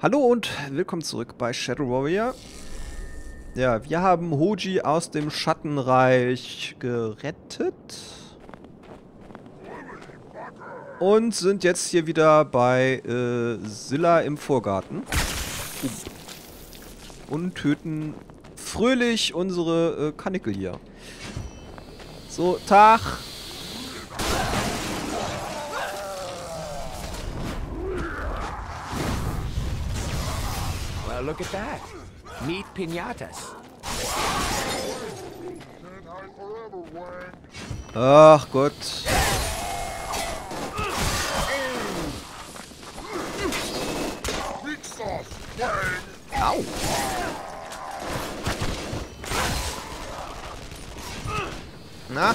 Hallo und willkommen zurück bei Shadow Warrior. Ja, wir haben Hoji aus dem Schattenreich gerettet. Und sind jetzt hier wieder bei Zilla im Vorgarten. Und töten fröhlich unsere Kanickel hier. So, Tag! Well, look at that. Meat pinatas. Ach Gott. Au. Na?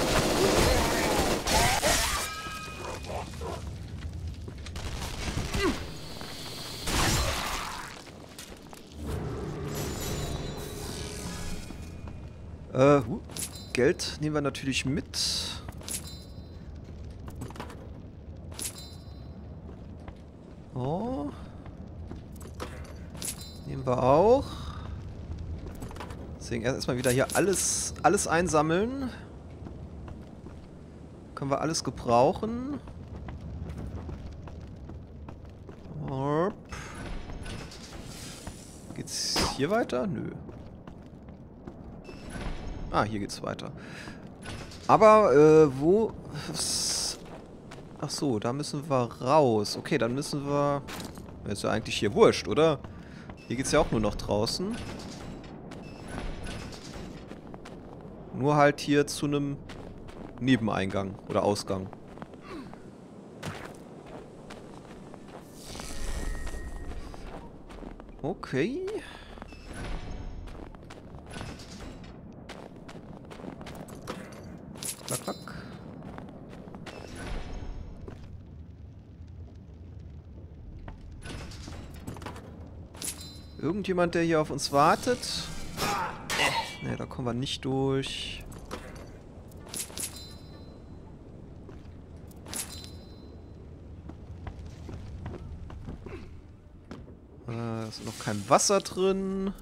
Geld nehmen wir natürlich mit. Oh. Nehmen wir auch. Deswegen erstmal wieder hier alles einsammeln. Können wir alles gebrauchen. Hopp. Geht's hier weiter? Nö. Ah, hier geht's weiter. Aber, wo... Ach so, da müssen wir raus. Okay, dann müssen wir... Ist ja eigentlich hier wurscht, oder? Hier geht's ja auch nur noch draußen. Nur halt hier zu einem Nebeneingang oder Ausgang. Okay. Irgendjemand, der hier auf uns wartet. Ne, da kommen wir nicht durch. Da ist noch kein Wasser drin.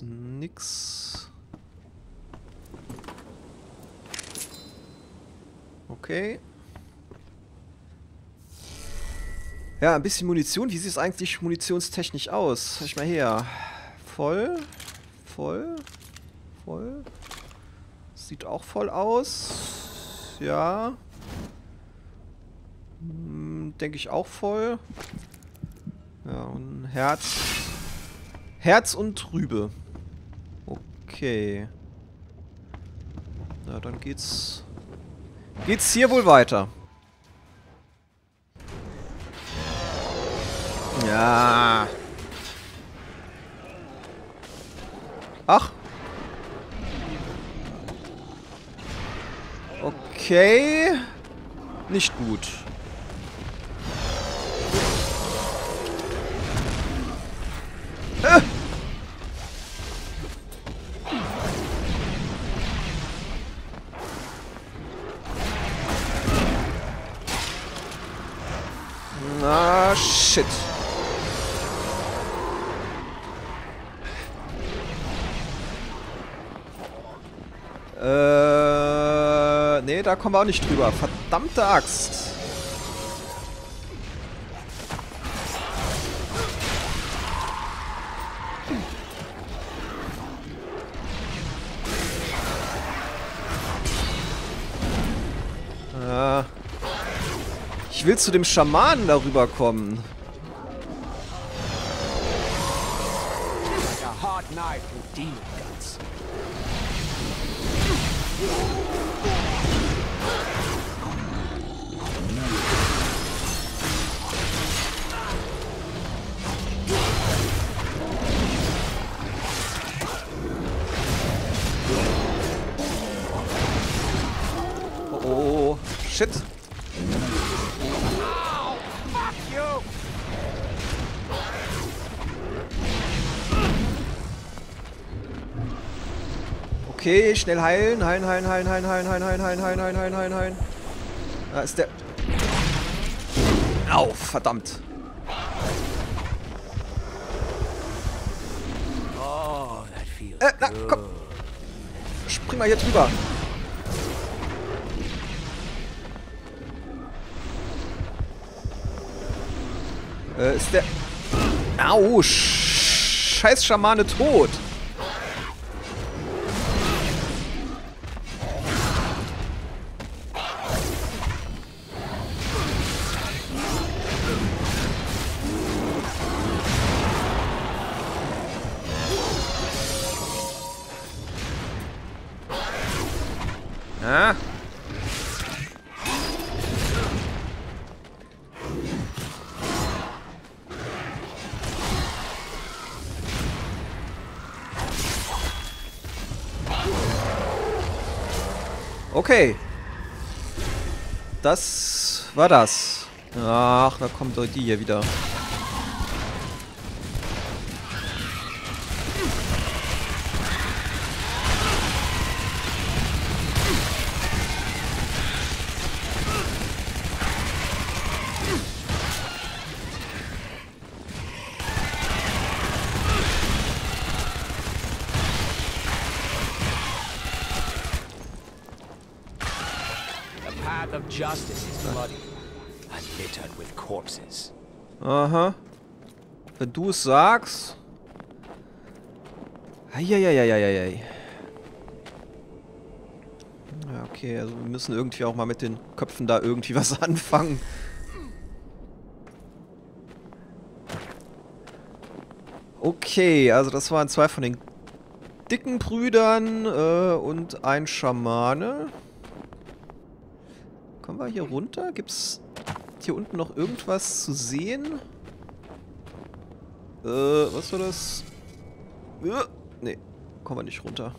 Nix. Okay. Ja, ein bisschen Munition. Wie sieht es eigentlich munitionstechnisch aus? Schau ich mal her. Voll. Sieht auch voll aus. Ja. Denke ich auch voll. Ja, und Herz. Herz und Trübe. Okay. Na, dann geht's... Geht's hier wohl weiter. Ja. Ach. Okay. Nicht gut. Ah, shit. Nee, da kommen wir auch nicht drüber. Verdammte Axt. Ich will zu dem Schamanen darüber kommen. Oh, shit. Okay, schnell heilen. Heilen, heilen, heilen, heilen, heilen, heilen, heilen, heilen, heilen, heilen, heilen, heilen. Da ist der... Au, verdammt. Na, komm. Spring mal hier drüber. Ist der... Au, scheiß Schamane tot. Ah. Okay. Das war das. Ach, da kommt doch die hier wieder. Aha. Wenn du es sagst. Eieieiei. Ja, okay, also wir müssen irgendwie auch mal mit den Köpfen da irgendwie was anfangen. Okay, also das waren zwei von den dicken Brüdern und ein Schamane. Kommen wir hier runter? Gibt's hier unten noch irgendwas zu sehen? Was war das? Nee, kommen wir nicht runter.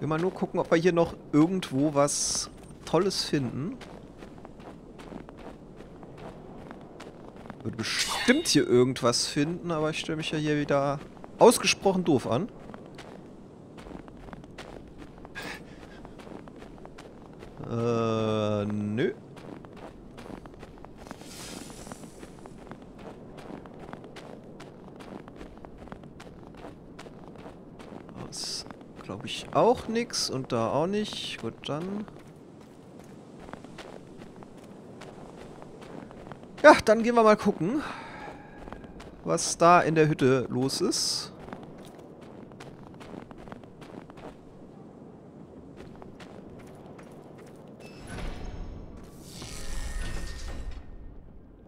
Wir mal nur gucken, ob wir hier noch irgendwo was Tolles finden. Ich würde bestimmt hier irgendwas finden, aber ich stelle mich ja hier wieder ausgesprochen doof an. Nö. Das glaube ich auch nix und da auch nicht. Gut, dann. Ja, dann gehen wir mal gucken, was da in der Hütte los ist.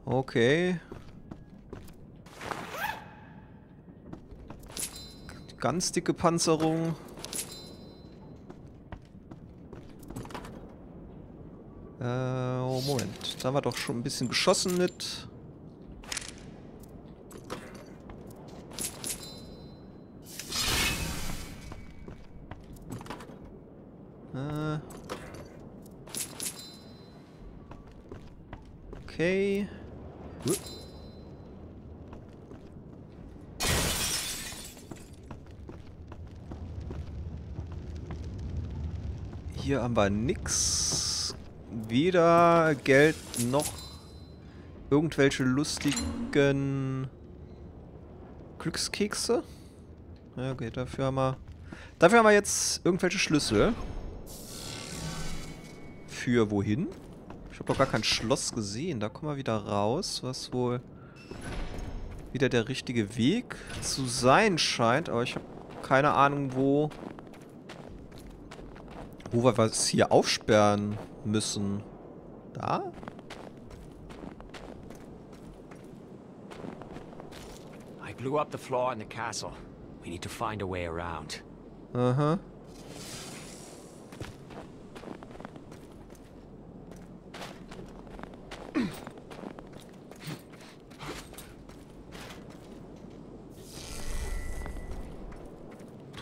Okay. Ganz dicke Panzerung. Oh, Moment. Da haben wir doch schon ein bisschen geschossen mit. Okay. Hier haben wir nix. Weder Geld noch irgendwelche lustigen Glückskekse. Ja, okay, dafür haben wir jetzt irgendwelche Schlüssel. Für wohin? Ich habe doch gar kein Schloss gesehen. Da kommen wir wieder raus, was wohl wieder der richtige Weg zu sein scheint. Aber ich habe keine Ahnung, wo wir was hier aufsperren müssen. Da? I blew up the floor in the castle. We need to find a way around. Aha.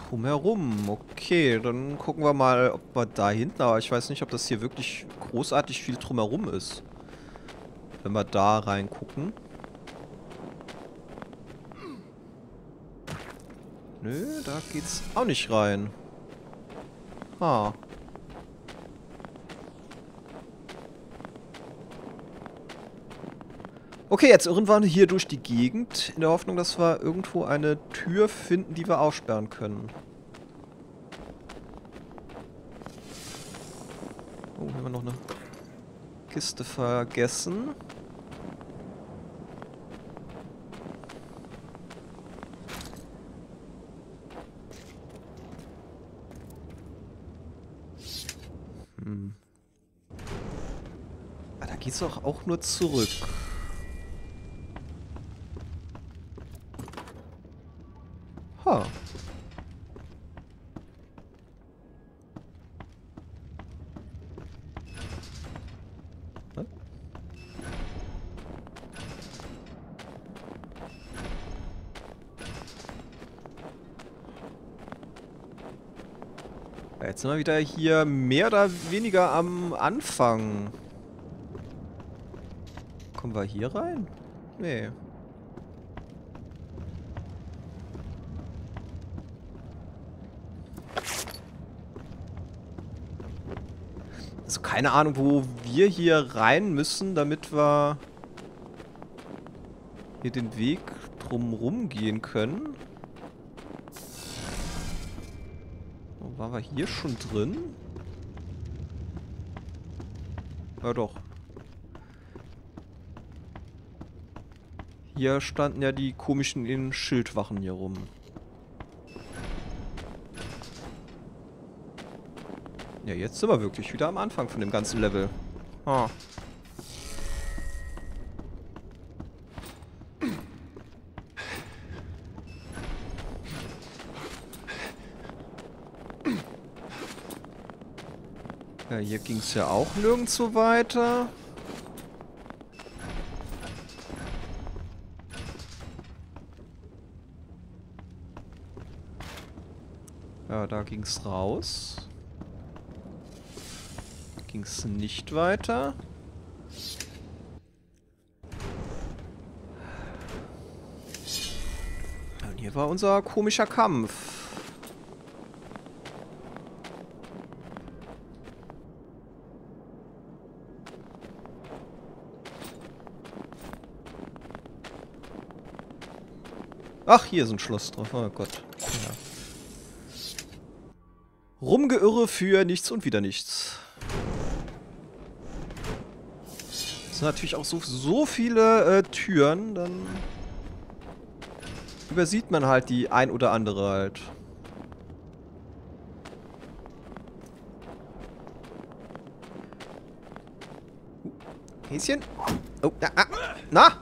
Drumherum. Okay, dann gucken wir mal, ob wir da hinten... Aber ich weiß nicht, ob das hier wirklich großartig viel drumherum ist. Wenn wir da reingucken. Nö, da geht's auch nicht rein. Ah. Okay, jetzt irren wir hier durch die Gegend, in der Hoffnung, dass wir irgendwo eine Tür finden, die wir aufsperren können. Oh, hier haben wir noch eine Kiste vergessen. Hm. Ah, da geht's doch auch nur zurück. Ha. Hm? Jetzt sind wir wieder hier mehr oder weniger am Anfang. Kommen wir hier rein? Nee. Keine Ahnung, wo wir hier rein müssen, damit wir hier den Weg drumrum gehen können. Oh, waren wir hier schon drin? Ja doch. Hier standen ja die komischen Schildwachen hier rum. Ja, jetzt sind wir wirklich wieder am Anfang von dem ganzen Level. Ah. Ja, hier ging es ja auch nirgendwo weiter. Ja, da ging es raus. Ging es nicht weiter? Und hier war unser komischer Kampf. Ach, hier ist ein Schloss drauf. Oh Gott. Ja. Rumgeirre für nichts und wieder nichts. Natürlich auch so viele Türen, dann übersieht man halt die ein oder andere halt. Häschen? Oh, na!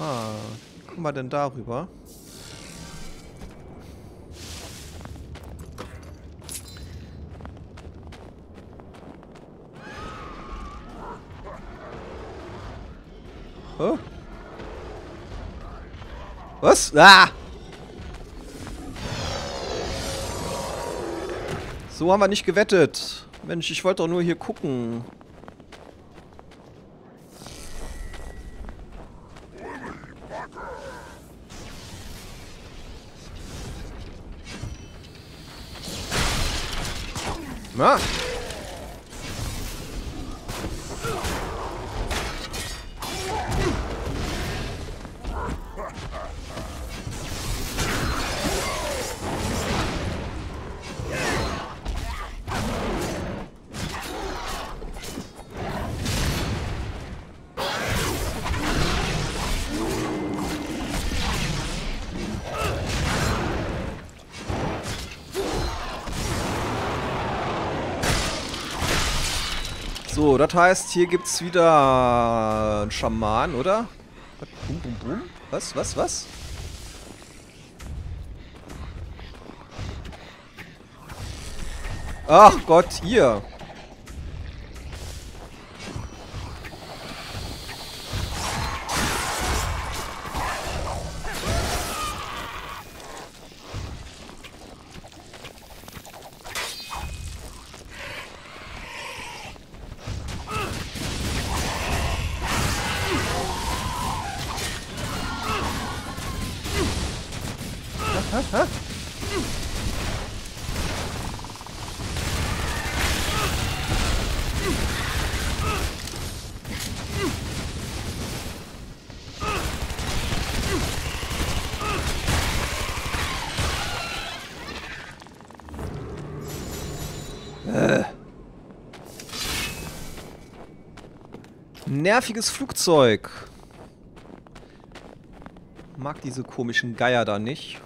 Ah, wie kommen wir denn darüber? Oh. Was? Ah! So haben wir nicht gewettet. Mensch, ich wollte doch nur hier gucken. Na? So, das heißt, hier gibt's wieder einen Schaman, oder? Boom, boom, boom. Was? Ach Gott, hier. hä? Nerviges Flugzeug. Mag diese komischen Geier da nicht.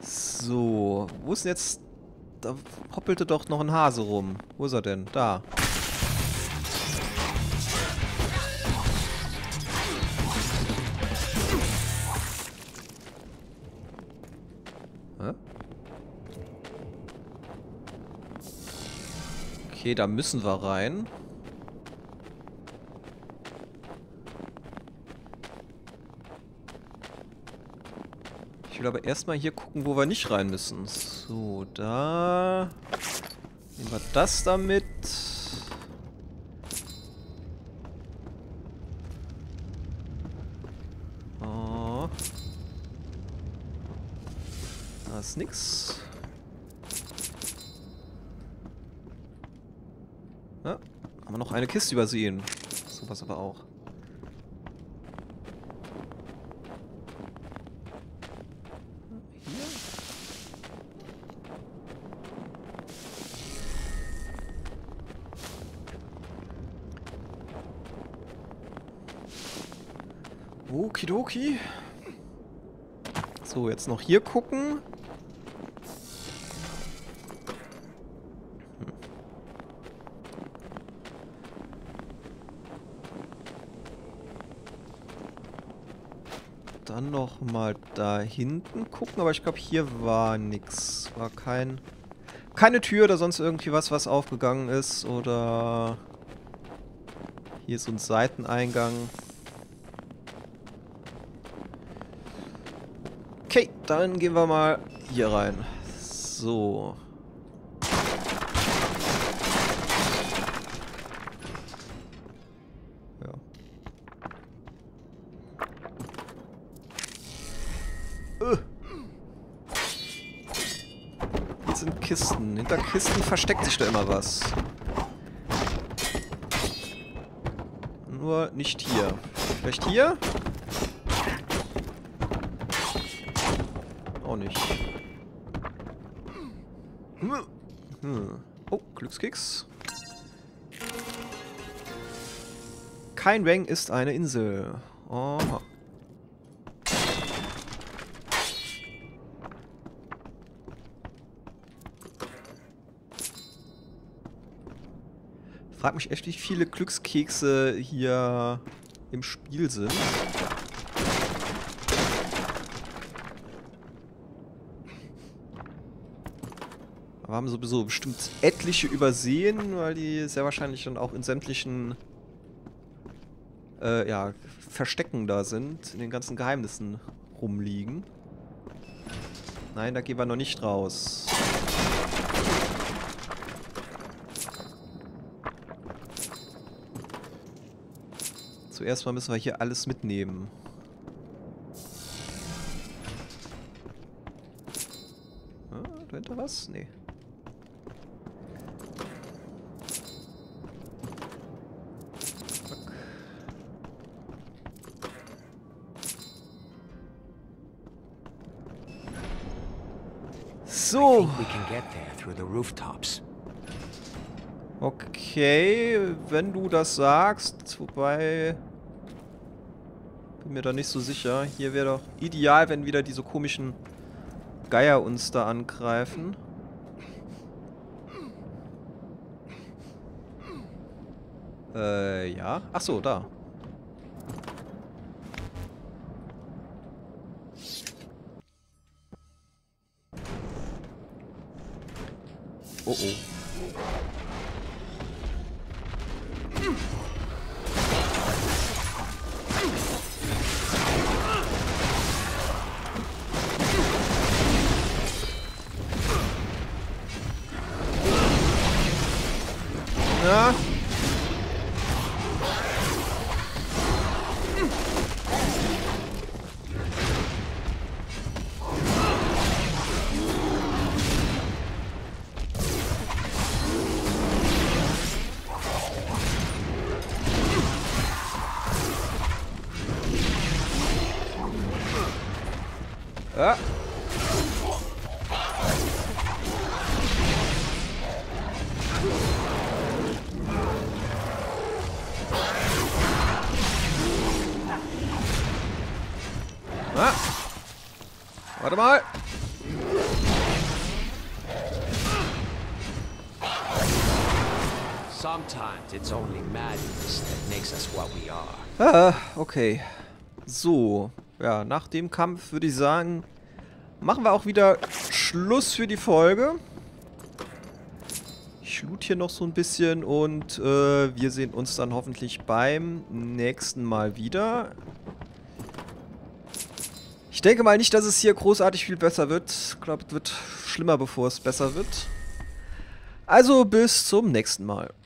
So, wo ist denn jetzt... Da hoppelte doch noch ein Hase rum. Wo ist er denn? Da. Okay, da müssen wir rein. Ich will aber erstmal hier gucken, wo wir nicht rein müssen. So, da... Nehmen wir das da mit. Oh. Da ist nix. Ja, haben wir noch eine Kiste übersehen. Sowas aber auch. Hier. Okidoki. So, jetzt noch hier gucken. Dann noch mal da hinten gucken, aber ich glaube, hier war nix. War keine Tür oder sonst irgendwie was aufgegangen ist. Oder hier ist so ein Seiteneingang. Okay, dann gehen wir mal hier rein. So. Kisten. Hinter Kisten versteckt sich da immer was. Nur nicht hier. Vielleicht hier? Auch nicht. Oh, Glückskeks. Kein Rang ist eine Insel. Oh. Ich frage mich echt, wie viele Glückskekse hier im Spiel sind. Aber haben sowieso bestimmt etliche übersehen, weil die sehr wahrscheinlich dann auch in sämtlichen ja, Verstecken da sind, in den ganzen Geheimnissen rumliegen. Nein, da gehen wir noch nicht raus. Zuerst mal müssen wir hier alles mitnehmen. Ah, dahinter was? Nee. So. Okay, wenn du das sagst, wobei... Bin mir da nicht so sicher. Hier wäre doch ideal, wenn wieder diese komischen Geier uns da angreifen. Ja. Ach so, da. Oh oh. Ah. Ah. Warte mal. Sometimes it's only madness that makes us what we are. Ah, okay. So, ja, nach dem Kampf würde ich sagen, machen wir auch wieder Schluss für die Folge. Ich loot hier noch so ein bisschen und wir sehen uns dann hoffentlich beim nächsten Mal wieder. Ich denke mal nicht, dass es hier großartig viel besser wird. Ich glaube, es wird schlimmer, bevor es besser wird. Also bis zum nächsten Mal.